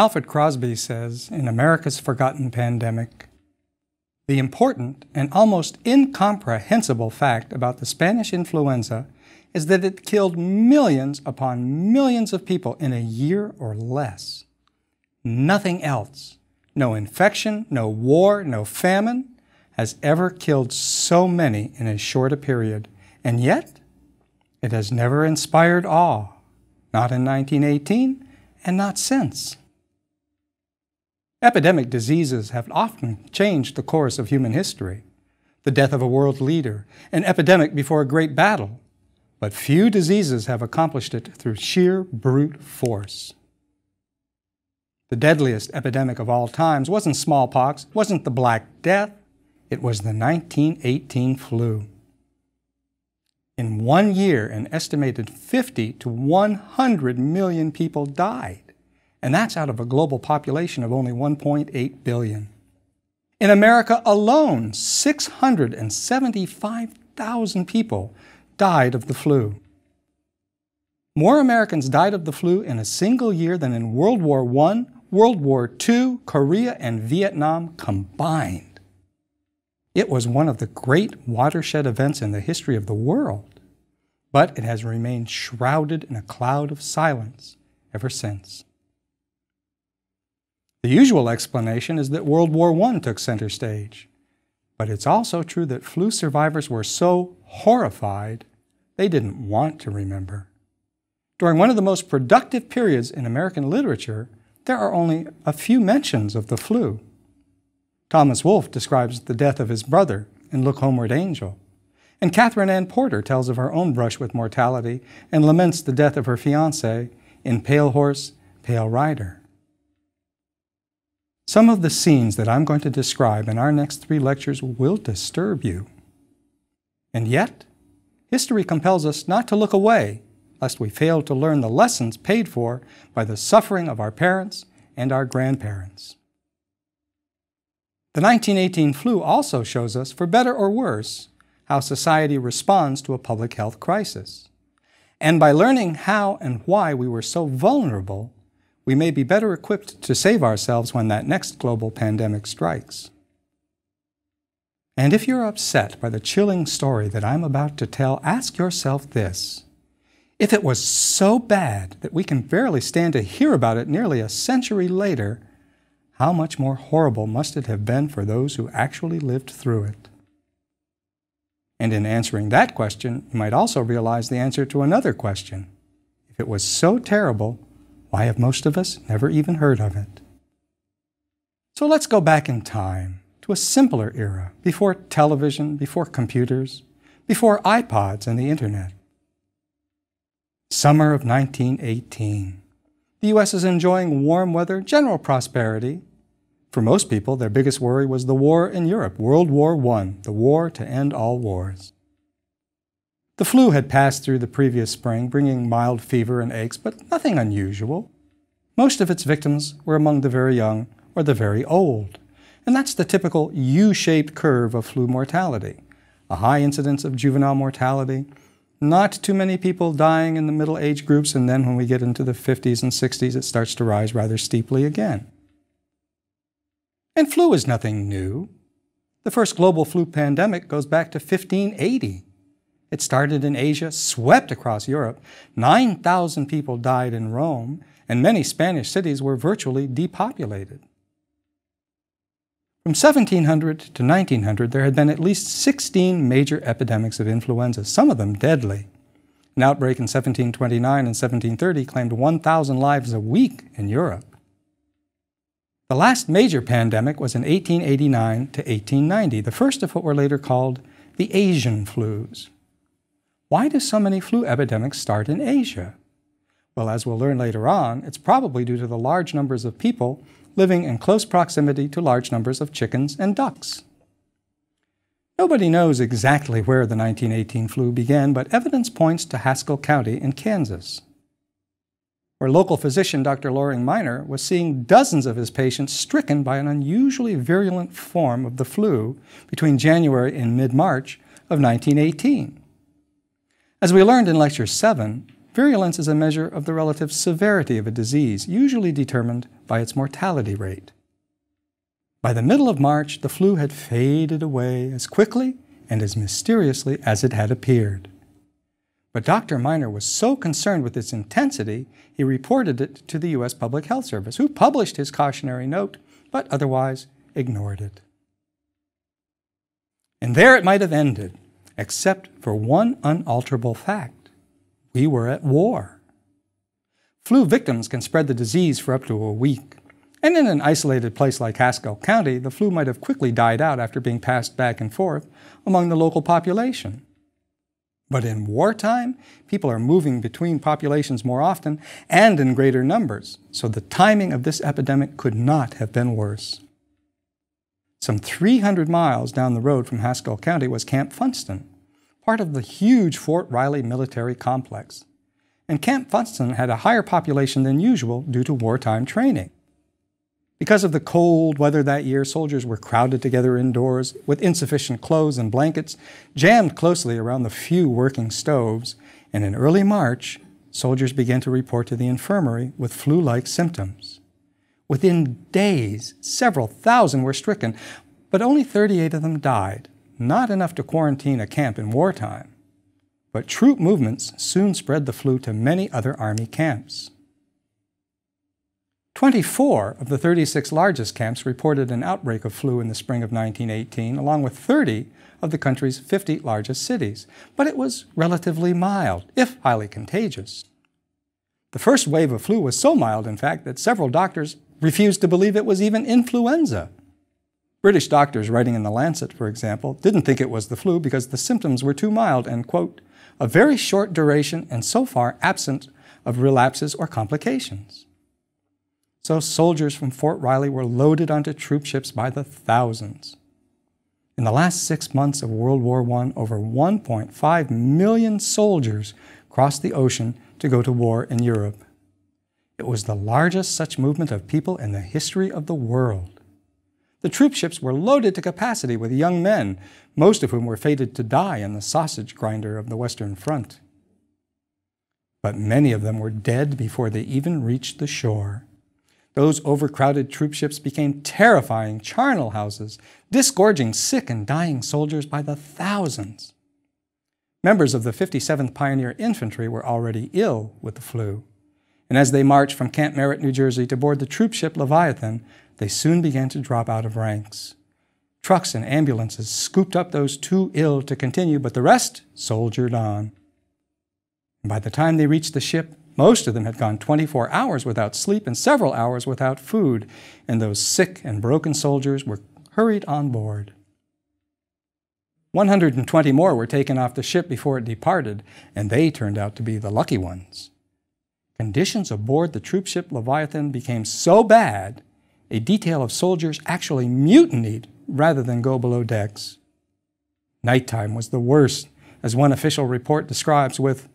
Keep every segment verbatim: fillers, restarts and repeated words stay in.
Alfred Crosby says in America's Forgotten Pandemic, "The important and almost incomprehensible fact about the Spanish influenza is that it killed millions upon millions of people in a year or less. Nothing else, no infection, no war, no famine, has ever killed so many in as short a period, and yet it has never inspired awe, not in nineteen eighteen and not since." Epidemic diseases have often changed the course of human history. The death of a world leader, an epidemic before a great battle, but few diseases have accomplished it through sheer brute force. The deadliest epidemic of all times wasn't smallpox, wasn't the Black Death, it was the nineteen eighteen flu. In one year, an estimated fifty to one hundred million people died. And that's out of a global population of only one point eight billion. In America alone, six hundred seventy-five thousand people died of the flu. More Americans died of the flu in a single year than in World War One, World War Two, Korea, and Vietnam combined. It was one of the great watershed events in the history of the world, but it has remained shrouded in a cloud of silence ever since. The usual explanation is that World War One took center stage, but it's also true that flu survivors were so horrified they didn't want to remember. During one of the most productive periods in American literature, there are only a few mentions of the flu. Thomas Wolfe describes the death of his brother in Look Homeward, Angel, and Katherine Anne Porter tells of her own brush with mortality and laments the death of her fiancé in Pale Horse, Pale Rider. Some of the scenes that I'm going to describe in our next three lectures will disturb you. And yet, history compels us not to look away, lest we fail to learn the lessons paid for by the suffering of our parents and our grandparents. The nineteen eighteen flu also shows us, for better or worse, how society responds to a public health crisis. And by learning how and why we were so vulnerable, we may be better equipped to save ourselves when that next global pandemic strikes. And if you're upset by the chilling story that I'm about to tell, ask yourself this. If it was so bad that we can barely stand to hear about it nearly a century later, how much more horrible must it have been for those who actually lived through it? And in answering that question, you might also realize the answer to another question. If it was so terrible, why have most of us never even heard of it? So let's go back in time to a simpler era, before television, before computers, before iPods and the internet. Summer of nineteen eighteen. The U S is enjoying warm weather, general prosperity. For most people, their biggest worry was the war in Europe, World War One, the war to end all wars. The flu had passed through the previous spring, bringing mild fever and aches, but nothing unusual. Most of its victims were among the very young or the very old, and that's the typical U-shaped curve of flu mortality. A high incidence of juvenile mortality, not too many people dying in the middle age groups, and then when we get into the fifties and sixties, it starts to rise rather steeply again. And flu is nothing new. The first global flu pandemic goes back to fifteen eighty. It started in Asia, swept across Europe. nine thousand people died in Rome, and many Spanish cities were virtually depopulated. From seventeen hundred to nineteen hundred, there had been at least sixteen major epidemics of influenza, some of them deadly. An outbreak in seventeen twenty-nine and seventeen thirty claimed one thousand lives a week in Europe. The last major pandemic was in eighteen eighty-nine to eighteen ninety, the first of what were later called the Asian flus. Why do so many flu epidemics start in Asia? Well, as we'll learn later on, it's probably due to the large numbers of people living in close proximity to large numbers of chickens and ducks. Nobody knows exactly where the nineteen eighteen flu began, but evidence points to Haskell County in Kansas, where local physician Doctor Loring Miner was seeing dozens of his patients stricken by an unusually virulent form of the flu between January and mid-March of nineteen eighteen. As we learned in Lecture seven, Virulence is a measure of the relative severity of a disease, usually determined by its mortality rate. By the middle of March, the flu had faded away as quickly and as mysteriously as it had appeared. But Doctor Miner was so concerned with its intensity, he reported it to the U S Public Health Service, who published his cautionary note, but otherwise ignored it. And there it might have ended, except for one unalterable fact. We were at war. Flu victims can spread the disease for up to a week. And in an isolated place like Haskell County, the flu might have quickly died out after being passed back and forth among the local population. But in wartime, people are moving between populations more often and in greater numbers, so the timing of this epidemic could not have been worse. Some three hundred miles down the road from Haskell County was Camp Funston, part of the huge Fort Riley military complex. And Camp Funston had a higher population than usual due to wartime training. Because of the cold weather that year, soldiers were crowded together indoors with insufficient clothes and blankets, jammed closely around the few working stoves, and in early March, soldiers began to report to the infirmary with flu-like symptoms. Within days, several thousand were stricken, but only thirty-eight of them died, not enough to quarantine a camp in wartime. But troop movements soon spread the flu to many other Army camps. twenty-four of the thirty-six largest camps reported an outbreak of flu in the spring of nineteen eighteen, along with thirty of the country's fifty largest cities. But it was relatively mild, if highly contagious. The first wave of flu was so mild, in fact, that several doctors refused to believe it was even influenza. British doctors writing in The Lancet, for example, didn't think it was the flu because the symptoms were too mild and, quote, of very short duration and so far absent of relapses or complications. So soldiers from Fort Riley were loaded onto troop ships by the thousands. In the last six months of World War One, over one point five million soldiers crossed the ocean to go to war in Europe. It was the largest such movement of people in the history of the world. The troop ships were loaded to capacity with young men, most of whom were fated to die in the sausage grinder of the Western Front. But many of them were dead before they even reached the shore. Those overcrowded troop ships became terrifying charnel houses, disgorging sick and dying soldiers by the thousands. Members of the fifty-seventh Pioneer Infantry were already ill with the flu, and as they marched from Camp Merritt, New Jersey, to board the troop ship Leviathan, they soon began to drop out of ranks. Trucks and ambulances scooped up those too ill to continue, but the rest soldiered on. And by the time they reached the ship, most of them had gone twenty-four hours without sleep and several hours without food, and those sick and broken soldiers were hurried on board. one hundred twenty more were taken off the ship before it departed, and they turned out to be the lucky ones. Conditions aboard the troop ship Leviathan became so bad, a detail of soldiers actually mutinied rather than go below decks. Nighttime was the worst, as one official report describes with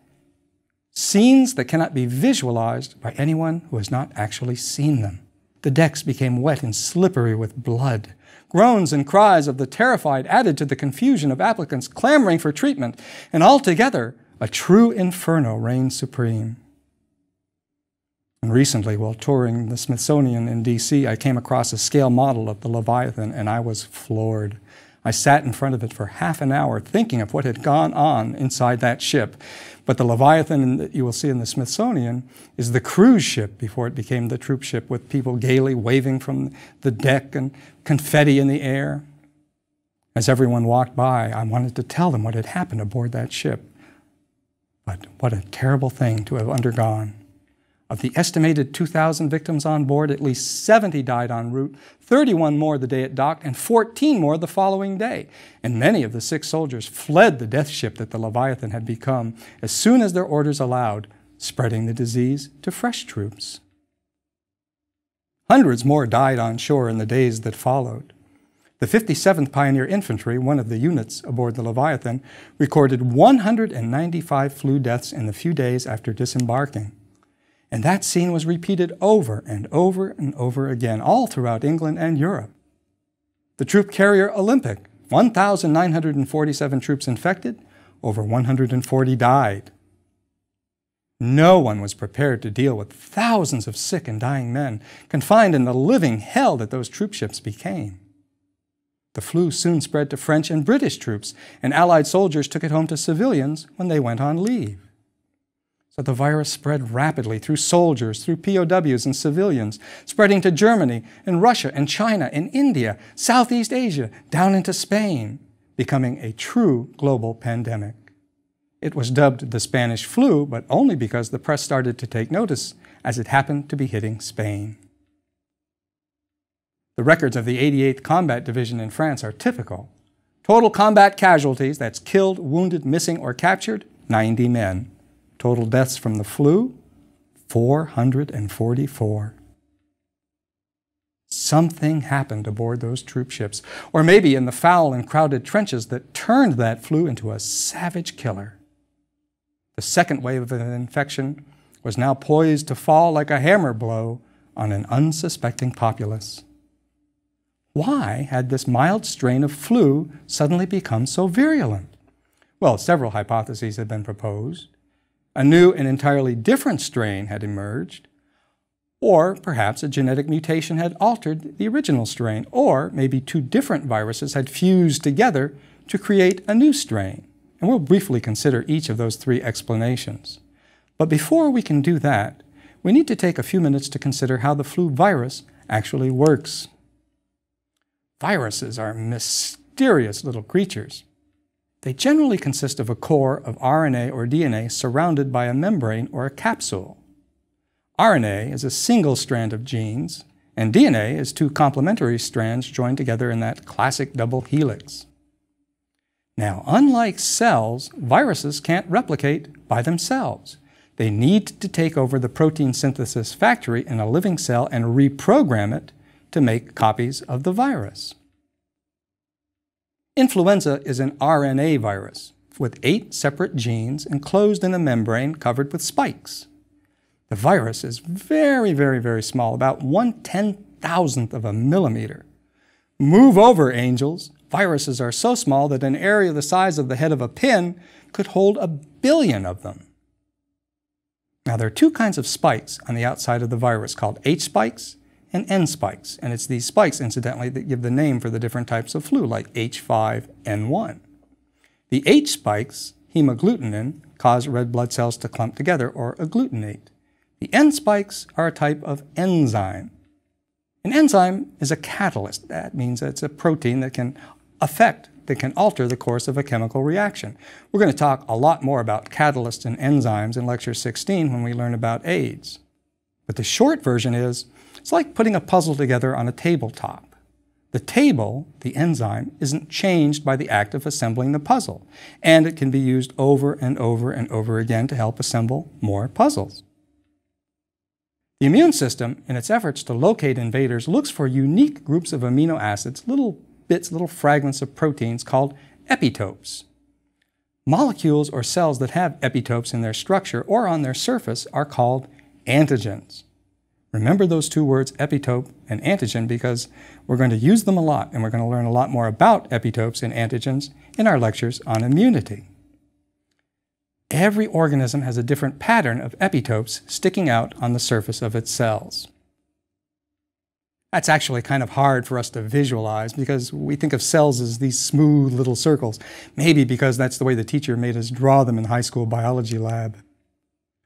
scenes that cannot be visualized by anyone who has not actually seen them. The decks became wet and slippery with blood. Groans and cries of the terrified added to the confusion of applicants clamoring for treatment, and altogether, a true inferno reigned supreme. And recently, while touring the Smithsonian in D C, I came across a scale model of the Leviathan, and I was floored. I sat in front of it for half an hour thinking of what had gone on inside that ship. But the Leviathan that you will see in the Smithsonian is the cruise ship before it became the troop ship, with people gaily waving from the deck and confetti in the air. As everyone walked by, I wanted to tell them what had happened aboard that ship. But what a terrible thing to have undergone. Of the estimated two thousand victims on board, at least seventy died en route, thirty-one more the day it docked, and fourteen more the following day. And many of the sick soldiers fled the death ship that the Leviathan had become as soon as their orders allowed, spreading the disease to fresh troops. Hundreds more died on shore in the days that followed. The fifty-seventh Pioneer Infantry, one of the units aboard the Leviathan, recorded one hundred ninety-five flu deaths in the few days after disembarking. And that scene was repeated over and over and over again, all throughout England and Europe. The troop carrier Olympic, one thousand nine hundred forty-seven troops infected, over one hundred forty died. No one was prepared to deal with thousands of sick and dying men, confined in the living hell that those troop ships became. The flu soon spread to French and British troops, and Allied soldiers took it home to civilians when they went on leave. So the virus spread rapidly through soldiers, through P O Ws and civilians, spreading to Germany and Russia and China and India, Southeast Asia, down into Spain, becoming a true global pandemic. It was dubbed the Spanish flu, but only because the press started to take notice, as it happened to be hitting Spain. The records of the eighty-eighth Combat Division in France are typical. Total combat casualties, that's killed, wounded, missing, or captured, ninety men. Total deaths from the flu, four hundred forty-four. Something happened aboard those troop ships, or maybe in the foul and crowded trenches that turned that flu into a savage killer. The second wave of infection was now poised to fall like a hammer blow on an unsuspecting populace. Why had this mild strain of flu suddenly become so virulent? Well, several hypotheses had been proposed. A new and entirely different strain had emerged, or perhaps a genetic mutation had altered the original strain, or maybe two different viruses had fused together to create a new strain. And we'll briefly consider each of those three explanations. But before we can do that, we need to take a few minutes to consider how the flu virus actually works. Viruses are mysterious little creatures. They generally consist of a core of R N A or D N A surrounded by a membrane or a capsule. R N A is a single strand of genes, and D N A is two complementary strands joined together in that classic double helix. Now, unlike cells, viruses can't replicate by themselves. They need to take over the protein synthesis factory in a living cell and reprogram it to make copies of the virus. Influenza is an R N A virus with eight separate genes enclosed in a membrane covered with spikes. The virus is very, very, very small, about one ten-thousandth of a millimeter. Move over, angels! Viruses are so small that an area the size of the head of a pin could hold a billion of them. Now, there are two kinds of spikes on the outside of the virus called H spikes and N spikes, and it's these spikes, incidentally, that give the name for the different types of flu, like H five N one. The H spikes, hemagglutinin, cause red blood cells to clump together, or agglutinate. The N spikes are a type of enzyme. An enzyme is a catalyst. That means it's a protein that can affect, that can alter the course of a chemical reaction. We're going to talk a lot more about catalysts and enzymes in Lecture sixteen when we learn about AIDS. But the short version is, it's like putting a puzzle together on a tabletop. The table, the enzyme, isn't changed by the act of assembling the puzzle, and it can be used over and over and over again to help assemble more puzzles. The immune system, in its efforts to locate invaders, looks for unique groups of amino acids, little bits, little fragments of proteins called epitopes. Molecules or cells that have epitopes in their structure or on their surface are called antigens. Remember those two words, epitope and antigen, because we're going to use them a lot, and we're going to learn a lot more about epitopes and antigens in our lectures on immunity. Every organism has a different pattern of epitopes sticking out on the surface of its cells. That's actually kind of hard for us to visualize, because we think of cells as these smooth little circles, maybe because that's the way the teacher made us draw them in high school biology lab.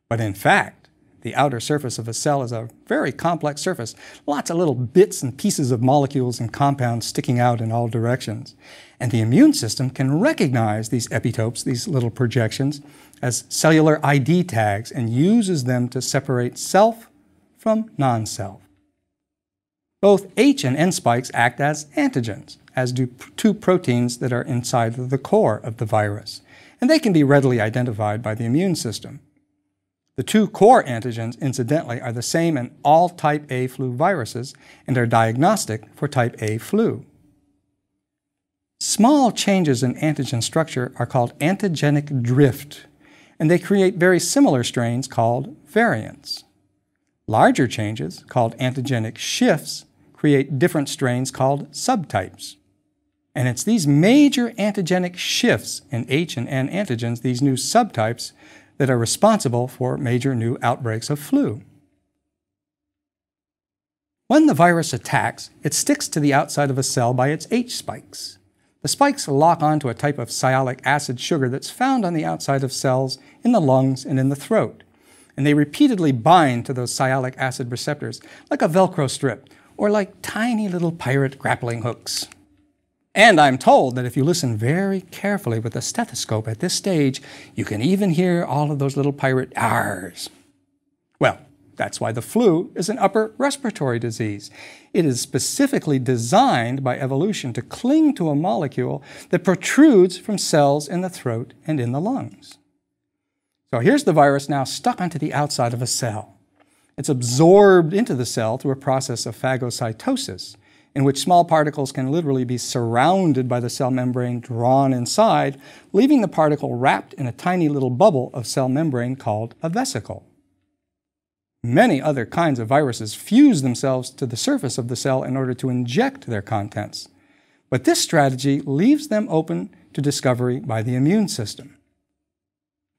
But in fact, the outer surface of a cell is a very complex surface, lots of little bits and pieces of molecules and compounds sticking out in all directions. And the immune system can recognize these epitopes, these little projections, as cellular I D tags and uses them to separate self from non-self. Both H and N spikes act as antigens, as do two proteins that are inside the core of the virus, and they can be readily identified by the immune system. The two core antigens, incidentally, are the same in all type A flu viruses and are diagnostic for type A flu. Small changes in antigen structure are called antigenic drift, and they create very similar strains called variants. Larger changes, called antigenic shifts, create different strains called subtypes. And it's these major antigenic shifts in H and N antigens, these new subtypes, that are responsible for major new outbreaks of flu. When the virus attacks, it sticks to the outside of a cell by its H spikes. The spikes lock onto a type of sialic acid sugar that's found on the outside of cells in the lungs and in the throat, and they repeatedly bind to those sialic acid receptors like a Velcro strip or like tiny little pirate grappling hooks. And I'm told that if you listen very carefully with a stethoscope at this stage, you can even hear all of those little pirate R's. Well, that's why the flu is an upper respiratory disease. It is specifically designed by evolution to cling to a molecule that protrudes from cells in the throat and in the lungs. So here's the virus now stuck onto the outside of a cell. It's absorbed into the cell through a process of phagocytosis, in which small particles can literally be surrounded by the cell membrane drawn inside, leaving the particle wrapped in a tiny little bubble of cell membrane called a vesicle. Many other kinds of viruses fuse themselves to the surface of the cell in order to inject their contents, but this strategy leaves them open to discovery by the immune system.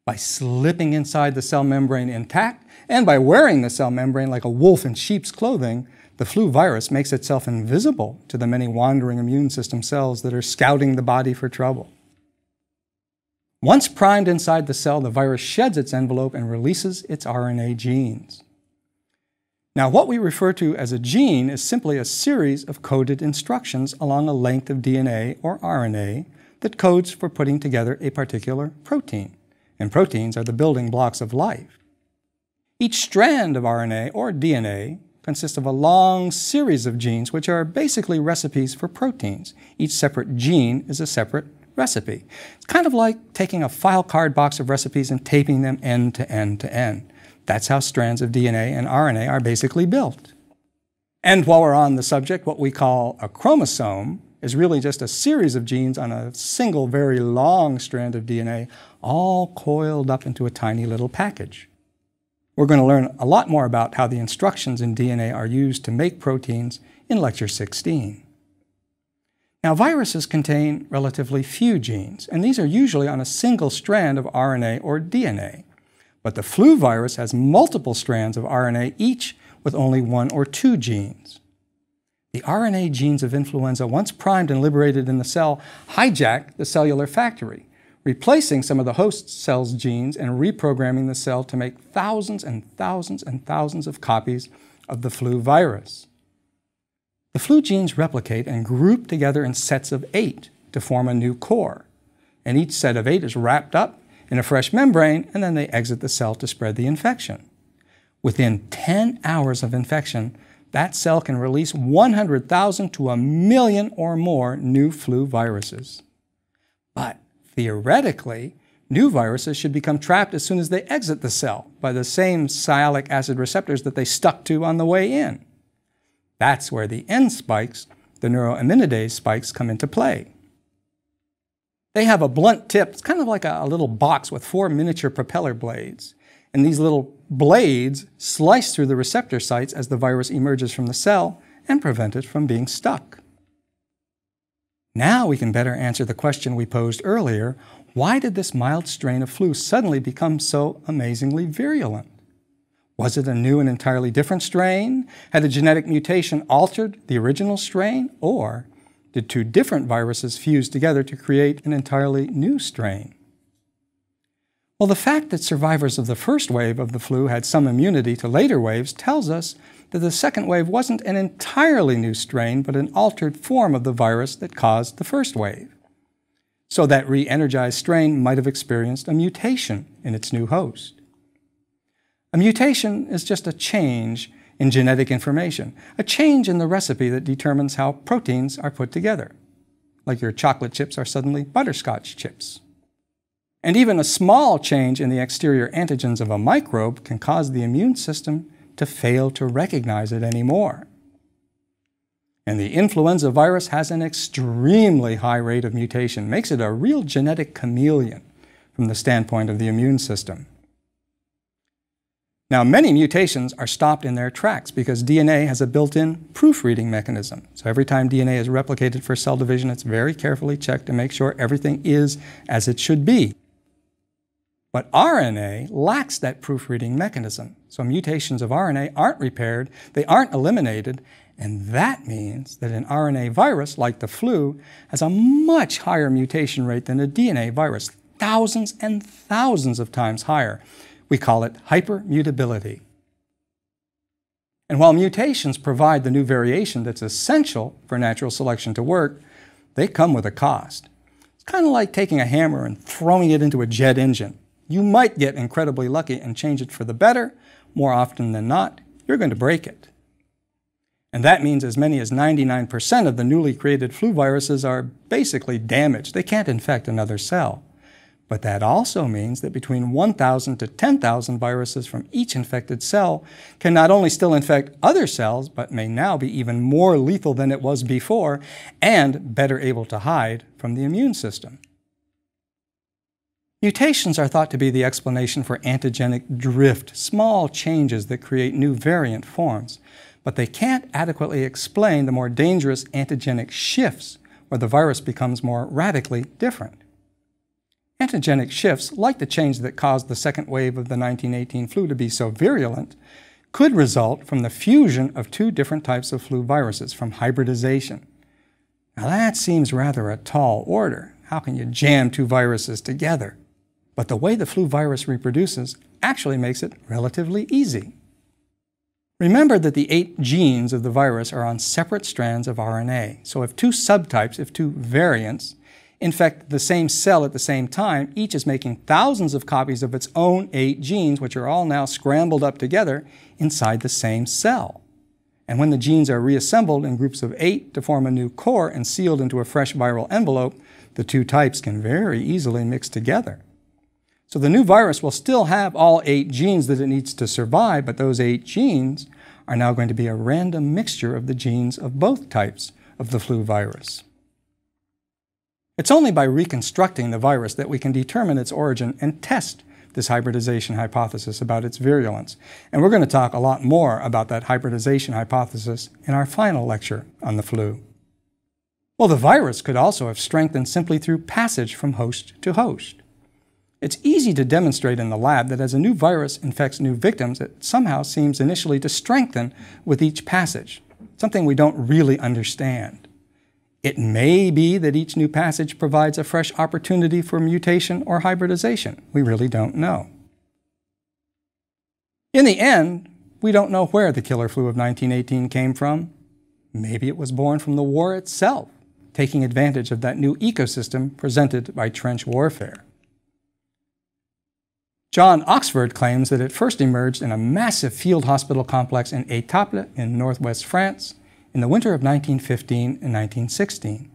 By slipping inside the cell membrane intact, and by wearing the cell membrane like a wolf in sheep's clothing, the flu virus makes itself invisible to the many wandering immune system cells that are scouting the body for trouble. Once primed inside the cell, the virus sheds its envelope and releases its R N A genes. Now, what we refer to as a gene is simply a series of coded instructions along a length of D N A or R N A that codes for putting together a particular protein, and proteins are the building blocks of life. Each strand of R N A or D N A consists of a long series of genes which are basically recipes for proteins. Each separate gene is a separate recipe. It's kind of like taking a file card box of recipes and taping them end to end to end. That's how strands of D N A and R N A are basically built. And while we're on the subject, what we call a chromosome is really just a series of genes on a single very long strand of D N A, all coiled up into a tiny little package. We're going to learn a lot more about how the instructions in D N A are used to make proteins in Lecture sixteen. Now, viruses contain relatively few genes, and these are usually on a single strand of R N A or D N A. But the flu virus has multiple strands of R N A, each with only one or two genes. The R N A genes of influenza, once primed and liberated in the cell, hijack the cellular factory, replacing some of the host cell's genes and reprogramming the cell to make thousands and thousands and thousands of copies of the flu virus. The flu genes replicate and group together in sets of eight to form a new core, and each set of eight is wrapped up in a fresh membrane, and then they exit the cell to spread the infection. Within ten hours of infection, that cell can release one hundred thousand to a million or more new flu viruses. But theoretically, new viruses should become trapped as soon as they exit the cell by the same sialic acid receptors that they stuck to on the way in. That's where the N spikes, the neuroaminidase spikes, come into play. They have a blunt tip. It's kind of like a, a little box with four miniature propeller blades. And these little blades slice through the receptor sites as the virus emerges from the cell and prevent it from being stuck. Now we can better answer the question we posed earlier: why did this mild strain of flu suddenly become so amazingly virulent? Was it a new and entirely different strain? Had a genetic mutation altered the original strain? Or did two different viruses fuse together to create an entirely new strain? Well, the fact that survivors of the first wave of the flu had some immunity to later waves tells us that the second wave wasn't an entirely new strain, but an altered form of the virus that caused the first wave. So that re-energized strain might have experienced a mutation in its new host. A mutation is just a change in genetic information, a change in the recipe that determines how proteins are put together, like your chocolate chips are suddenly butterscotch chips. And even a small change in the exterior antigens of a microbe can cause the immune system to fail to recognize it anymore. And the influenza virus has an extremely high rate of mutation, makes it a real genetic chameleon from the standpoint of the immune system. Now, many mutations are stopped in their tracks because D N A has a built-in proofreading mechanism. So every time D N A is replicated for cell division, it's very carefully checked to make sure everything is as it should be. But R N A lacks that proofreading mechanism. So mutations of R N A aren't repaired, they aren't eliminated, and that means that an R N A virus, like the flu, has a much higher mutation rate than a D N A virus, thousands and thousands of times higher. We call it hypermutability. And while mutations provide the new variation that's essential for natural selection to work, they come with a cost. It's kind of like taking a hammer and throwing it into a jet engine. You might get incredibly lucky and change it for the better. More often than not, you're going to break it. And that means as many as ninety-nine percent of the newly created flu viruses are basically damaged. They can't infect another cell. But that also means that between one thousand to ten thousand viruses from each infected cell can not only still infect other cells, but may now be even more lethal than it was before and better able to hide from the immune system. Mutations are thought to be the explanation for antigenic drift, small changes that create new variant forms. But they can't adequately explain the more dangerous antigenic shifts, where the virus becomes more radically different. Antigenic shifts, like the change that caused the second wave of the nineteen eighteen flu to be so virulent, could result from the fusion of two different types of flu viruses, from hybridization. Now that seems rather a tall order. How can you jam two viruses together? But the way the flu virus reproduces actually makes it relatively easy. Remember that the eight genes of the virus are on separate strands of R N A. So if two subtypes, if two variants, infect the same cell at the same time, each is making thousands of copies of its own eight genes, which are all now scrambled up together inside the same cell. And when the genes are reassembled in groups of eight to form a new core and sealed into a fresh viral envelope, the two types can very easily mix together. So the new virus will still have all eight genes that it needs to survive, but those eight genes are now going to be a random mixture of the genes of both types of the flu virus. It's only by reconstructing the virus that we can determine its origin and test this hybridization hypothesis about its virulence. And we're going to talk a lot more about that hybridization hypothesis in our final lecture on the flu. Well, the virus could also have strengthened simply through passage from host to host. It's easy to demonstrate in the lab that as a new virus infects new victims, it somehow seems initially to strengthen with each passage, something we don't really understand. It may be that each new passage provides a fresh opportunity for mutation or hybridization. We really don't know. In the end, we don't know where the killer flu of nineteen eighteen came from. Maybe it was born from the war itself, taking advantage of that new ecosystem presented by trench warfare. John Oxford claims that it first emerged in a massive field hospital complex in Etaples in northwest France in the winter of nineteen fifteen and nineteen sixteen.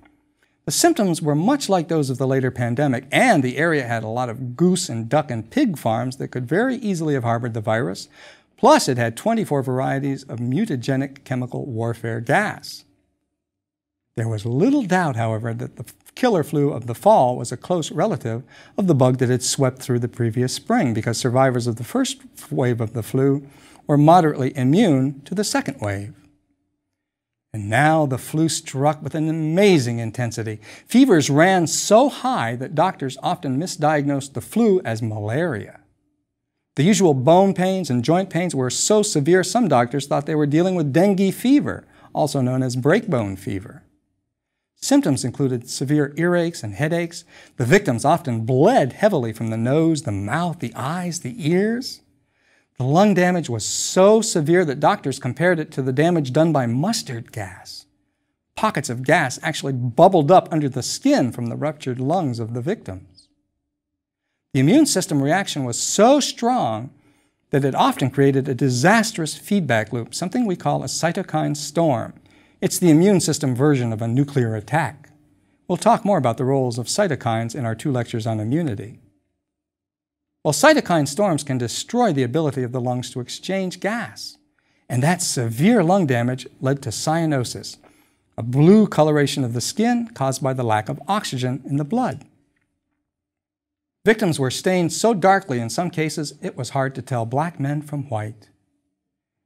The symptoms were much like those of the later pandemic, and the area had a lot of goose and duck and pig farms that could very easily have harbored the virus, plus it had twenty-four varieties of mutagenic chemical warfare gas. There was little doubt, however, that the killer flu of the fall was a close relative of the bug that had swept through the previous spring, because survivors of the first wave of the flu were moderately immune to the second wave. And now the flu struck with an amazing intensity. Fevers ran so high that doctors often misdiagnosed the flu as malaria. The usual bone pains and joint pains were so severe some doctors thought they were dealing with dengue fever, also known as breakbone fever. Symptoms included severe earaches and headaches. The victims often bled heavily from the nose, the mouth, the eyes, the ears. The lung damage was so severe that doctors compared it to the damage done by mustard gas. Pockets of gas actually bubbled up under the skin from the ruptured lungs of the victims. The immune system reaction was so strong that it often created a disastrous feedback loop, something we call a cytokine storm. It's the immune system version of a nuclear attack. We'll talk more about the roles of cytokines in our two lectures on immunity. Well, cytokine storms can destroy the ability of the lungs to exchange gas, and that severe lung damage led to cyanosis, a blue coloration of the skin caused by the lack of oxygen in the blood. Victims were stained so darkly in some cases it was hard to tell black men from white.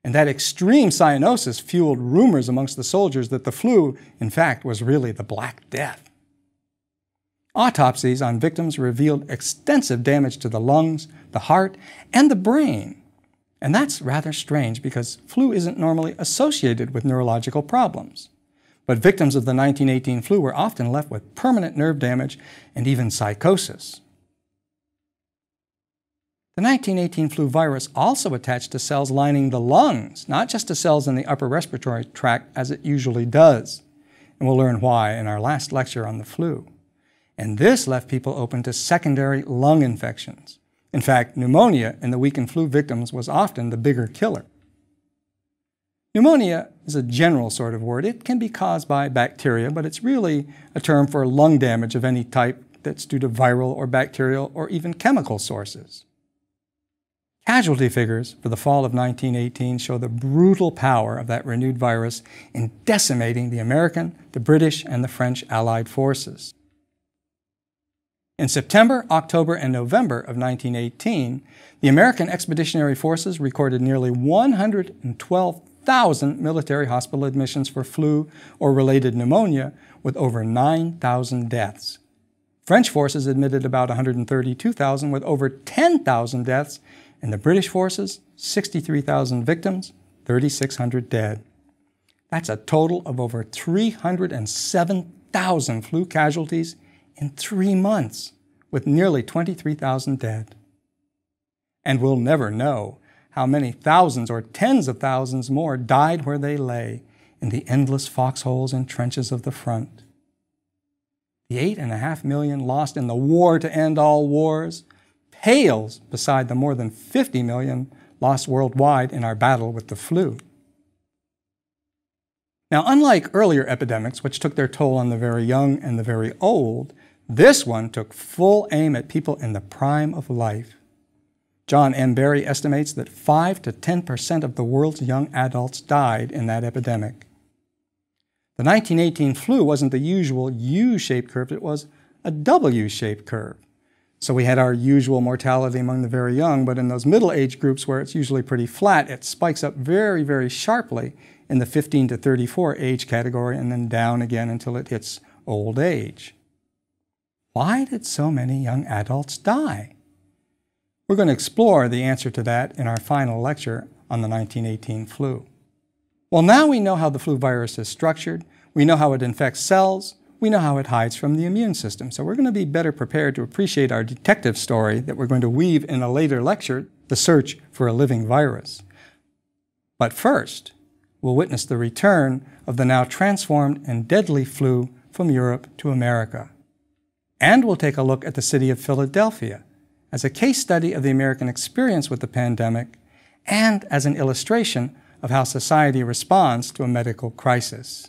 And that extreme cyanosis fueled rumors amongst the soldiers that the flu, in fact, was really the Black Death. Autopsies on victims revealed extensive damage to the lungs, the heart, and the brain. And that's rather strange because flu isn't normally associated with neurological problems. But victims of the nineteen eighteen flu were often left with permanent nerve damage and even psychosis. The nineteen eighteen flu virus also attached to cells lining the lungs, not just to cells in the upper respiratory tract as it usually does. And we'll learn why in our last lecture on the flu. And this left people open to secondary lung infections. In fact, pneumonia in the weakened flu victims was often the bigger killer. Pneumonia is a general sort of word. It can be caused by bacteria, but it's really a term for lung damage of any type that's due to viral or bacterial or even chemical sources. Casualty figures for the fall of nineteen eighteen show the brutal power of that renewed virus in decimating the American, the British, and the French Allied forces. In September, October, and November of nineteen eighteen, the American Expeditionary Forces recorded nearly one hundred twelve thousand military hospital admissions for flu or related pneumonia, with over nine thousand deaths. French forces admitted about one hundred thirty-two thousand, with over ten thousand deaths, and the British forces, sixty-three thousand victims, thirty-six hundred dead. That's a total of over three hundred seven thousand flu casualties in three months, with nearly twenty-three thousand dead. And we'll never know how many thousands or tens of thousands more died where they lay, in the endless foxholes and trenches of the front. The eight and a half million lost in the war to end all wars pales beside the more than fifty million lost worldwide in our battle with the flu. Now, unlike earlier epidemics, which took their toll on the very young and the very old, this one took full aim at people in the prime of life. John M. Barry estimates that five to ten percent of the world's young adults died in that epidemic. The nineteen eighteen flu wasn't the usual U-shaped curve, it was a W-shaped curve. So we had our usual mortality among the very young, but in those middle-aged groups where it's usually pretty flat, it spikes up very, very sharply in the fifteen to thirty-four age category and then down again until it hits old age. Why did so many young adults die? We're going to explore the answer to that in our final lecture on the nineteen eighteen flu. Well, now we know how the flu virus is structured, we know how it infects cells, we know how it hides from the immune system, so we're going to be better prepared to appreciate our detective story that we're going to weave in a later lecture, The Search for a Living Virus. But first, we'll witness the return of the now transformed and deadly flu from Europe to America. And we'll take a look at the city of Philadelphia as a case study of the American experience with the pandemic and as an illustration of how society responds to a medical crisis.